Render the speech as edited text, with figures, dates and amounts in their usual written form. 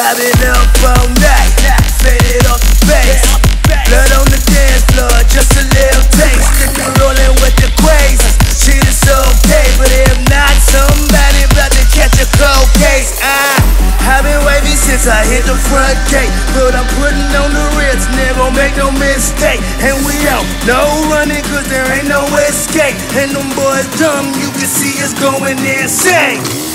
I've been up all night, faded off the face. Blood on the dance floor, just a little taste. Stick and rollin' with the crazies. Shit is okay, but if not, somebody about to catch a cold case. I've been wavy since I hit the front gate, but I'm putting on the Ritz, nigga, make no mistake. And we out, no running, cause there ain't no escape. And them boys dumb, you can see us going insane.